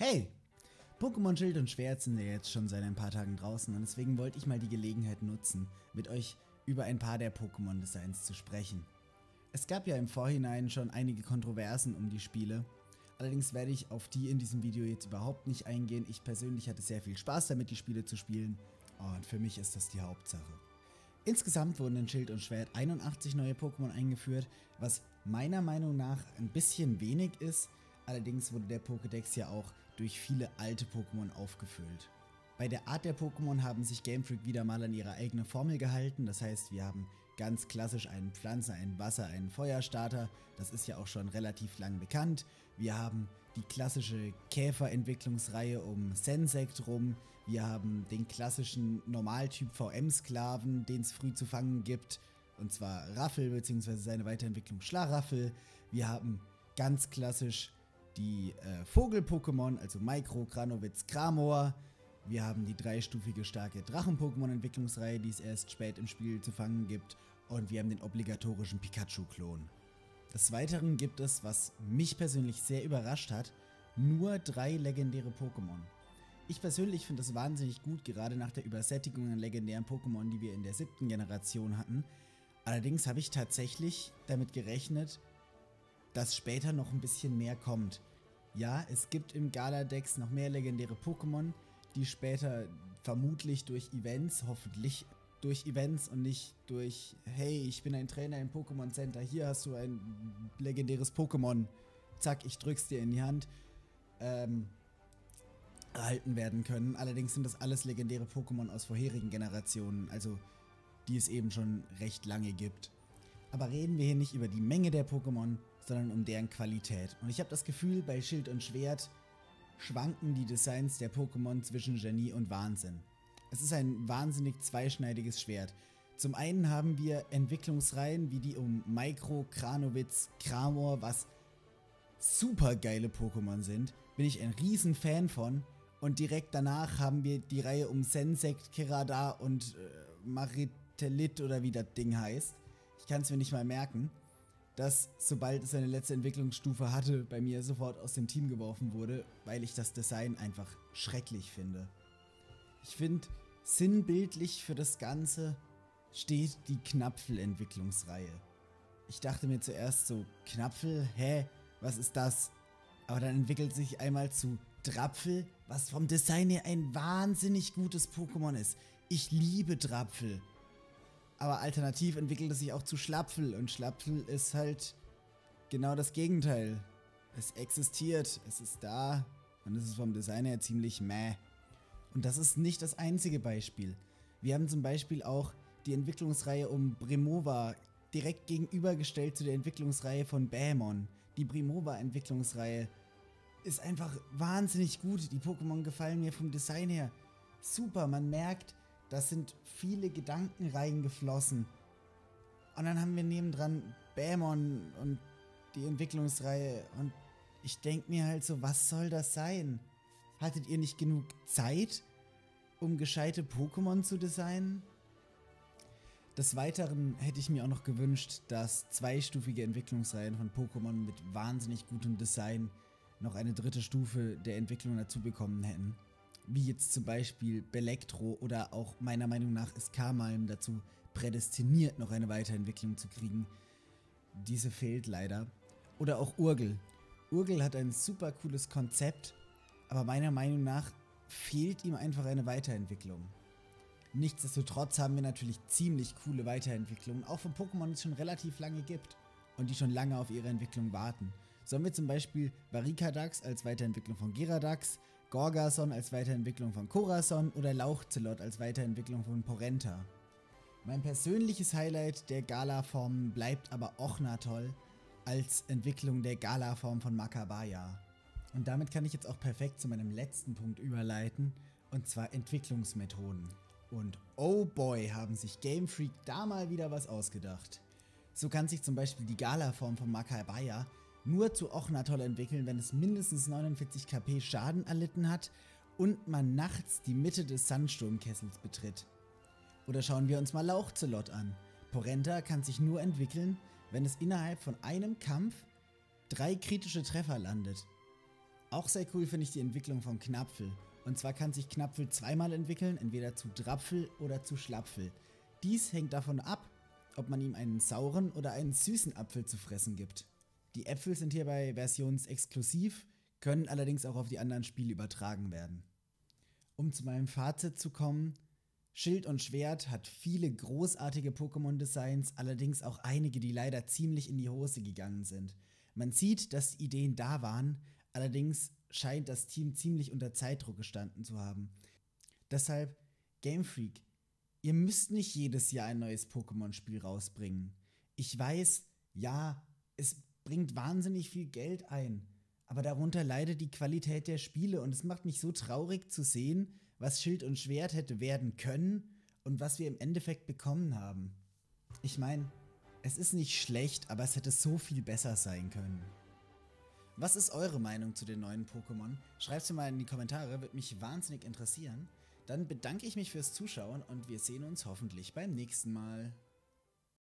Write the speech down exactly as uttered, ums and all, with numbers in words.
Hey! Pokémon Schild und Schwert sind ja jetzt schon seit ein paar Tagen draußen und deswegen wollte ich mal die Gelegenheit nutzen, mit euch über ein paar der Pokémon-Designs zu sprechen. Es gab ja im Vorhinein schon einige Kontroversen um die Spiele, allerdings werde ich auf die in diesem Video jetzt überhaupt nicht eingehen. Ich persönlich hatte sehr viel Spaß damit, die Spiele zu spielen und für mich ist das die Hauptsache. Insgesamt wurden in Schild und Schwert einundachtzig neue Pokémon eingeführt, was meiner Meinung nach ein bisschen wenig ist. Allerdings wurde der Pokédex ja auch durch viele alte Pokémon aufgefüllt. Bei der Art der Pokémon haben sich Game Freak wieder mal an ihre eigene Formel gehalten. Das heißt, wir haben ganz klassisch einen Pflanze, einen Wasser, einen Feuerstarter. Das ist ja auch schon relativ lang bekannt. Wir haben die klassische Käferentwicklungsreihe um Sensect rum. Wir haben den klassischen Normaltyp V M-Sklaven, den es früh zu fangen gibt. Und zwar Raffel bzw. seine Weiterentwicklung Schlaraffel. Wir haben ganz klassisch die äh, Vogel-Pokémon, also Micro, Kranowitz, Kramor. Wir haben die dreistufige starke Drachen-Pokémon-Entwicklungsreihe, die es erst spät im Spiel zu fangen gibt. Und wir haben den obligatorischen Pikachu-Klon. Des Weiteren gibt es, was mich persönlich sehr überrascht hat, nur drei legendäre Pokémon. Ich persönlich finde das wahnsinnig gut, gerade nach der Übersättigung an legendären Pokémon, die wir in der siebten Generation hatten. Allerdings habe ich tatsächlich damit gerechnet, dass später noch ein bisschen mehr kommt. Ja, es gibt im Galadex noch mehr legendäre Pokémon, die später vermutlich durch Events, hoffentlich durch Events und nicht durch, hey, ich bin ein Trainer im Pokémon Center, hier hast du ein legendäres Pokémon, zack, ich drück's dir in die Hand, ähm, erhalten werden können. Allerdings sind das alles legendäre Pokémon aus vorherigen Generationen, also die es eben schon recht lange gibt. Aber reden wir hier nicht über die Menge der Pokémon, sondern um deren Qualität. Und ich habe das Gefühl, bei Schild und Schwert schwanken die Designs der Pokémon zwischen Genie und Wahnsinn. Es ist ein wahnsinnig zweischneidiges Schwert. Zum einen haben wir Entwicklungsreihen wie die um Micro, Kranowitz, Kramor, was super geile Pokémon sind. Bin ich ein riesen Fan von. Und direkt danach haben wir die Reihe um Sensect, Kerada und äh, Maritalit oder wie das Ding heißt. Ich kann es mir nicht mal merken, dass sobald es seine letzte Entwicklungsstufe hatte, bei mir sofort aus dem Team geworfen wurde, weil ich das Design einfach schrecklich finde. Ich finde, sinnbildlich für das Ganze steht die Knapfel-Entwicklungsreihe. Ich dachte mir zuerst so, Knapfel? Hä? Was ist das? Aber dann entwickelt sich einmal zu Drapfel, was vom Design her ein wahnsinnig gutes Pokémon ist. Ich liebe Drapfel. Aber alternativ entwickelt es sich auch zu Schlapfel und Schlapfel ist halt genau das Gegenteil. Es existiert, es ist da und es ist vom Design her ziemlich meh. Und das ist nicht das einzige Beispiel. Wir haben zum Beispiel auch die Entwicklungsreihe um Brimova direkt gegenübergestellt zu der Entwicklungsreihe von Bämon. Die Brimova-Entwicklungsreihe ist einfach wahnsinnig gut. Die Pokémon gefallen mir vom Design her super, man merkt, da sind viele Gedanken reingeflossen. Und dann haben wir nebendran Bämon und die Entwicklungsreihe. Und ich denke mir halt so, was soll das sein? Hattet ihr nicht genug Zeit, um gescheite Pokémon zu designen? Des Weiteren hätte ich mir auch noch gewünscht, dass zweistufige Entwicklungsreihen von Pokémon mit wahnsinnig gutem Design noch eine dritte Stufe der Entwicklung dazu bekommen hätten. Wie jetzt zum Beispiel Belektro oder auch meiner Meinung nach ist Skarmalm dazu prädestiniert, noch eine Weiterentwicklung zu kriegen. Diese fehlt leider. Oder auch Urgel. Urgel hat ein super cooles Konzept, aber meiner Meinung nach fehlt ihm einfach eine Weiterentwicklung. Nichtsdestotrotz haben wir natürlich ziemlich coole Weiterentwicklungen, auch von Pokémon, die es schon relativ lange gibt und die schon lange auf ihre Entwicklung warten. So haben wir zum Beispiel Barrikadax als Weiterentwicklung von Geradaks, Gorgasonn als Weiterentwicklung von Corasonn oder Lauchzelot als Weiterentwicklung von Porenta. Mein persönliches Highlight der Gala-Formen bleibt aber Ochnatoll als Entwicklung der Gala-Form von Makabaja. Und damit kann ich jetzt auch perfekt zu meinem letzten Punkt überleiten, und zwar Entwicklungsmethoden. Und oh boy, haben sich Game Freak da mal wieder was ausgedacht. So kann sich zum Beispiel die Gala-Form von Makabaja nur zu Ochnatoll entwickeln, wenn es mindestens neunundvierzig KP Schaden erlitten hat und man nachts die Mitte des Sandsturmkessels betritt. Oder schauen wir uns mal Lauchzelot an. Porenta kann sich nur entwickeln, wenn es innerhalb von einem Kampf drei kritische Treffer landet. Auch sehr cool finde ich die Entwicklung von Knapfel. Und zwar kann sich Knapfel zweimal entwickeln, entweder zu Drapfel oder zu Schlapfel. Dies hängt davon ab, ob man ihm einen sauren oder einen süßen Apfel zu fressen gibt. Die Äpfel sind hierbei versionsexklusiv, können allerdings auch auf die anderen Spiele übertragen werden. Um zu meinem Fazit zu kommen, Schild und Schwert hat viele großartige Pokémon-Designs, allerdings auch einige, die leider ziemlich in die Hose gegangen sind. Man sieht, dass die Ideen da waren, allerdings scheint das Team ziemlich unter Zeitdruck gestanden zu haben. Deshalb, Game Freak, ihr müsst nicht jedes Jahr ein neues Pokémon-Spiel rausbringen. Ich weiß, ja, es bringt wahnsinnig viel Geld ein, aber darunter leidet die Qualität der Spiele und es macht mich so traurig zu sehen, was Schild und Schwert hätte werden können und was wir im Endeffekt bekommen haben. Ich meine, es ist nicht schlecht, aber es hätte so viel besser sein können. Was ist eure Meinung zu den neuen Pokémon? Schreibt sie mal in die Kommentare, würde mich wahnsinnig interessieren. Dann bedanke ich mich fürs Zuschauen und wir sehen uns hoffentlich beim nächsten Mal.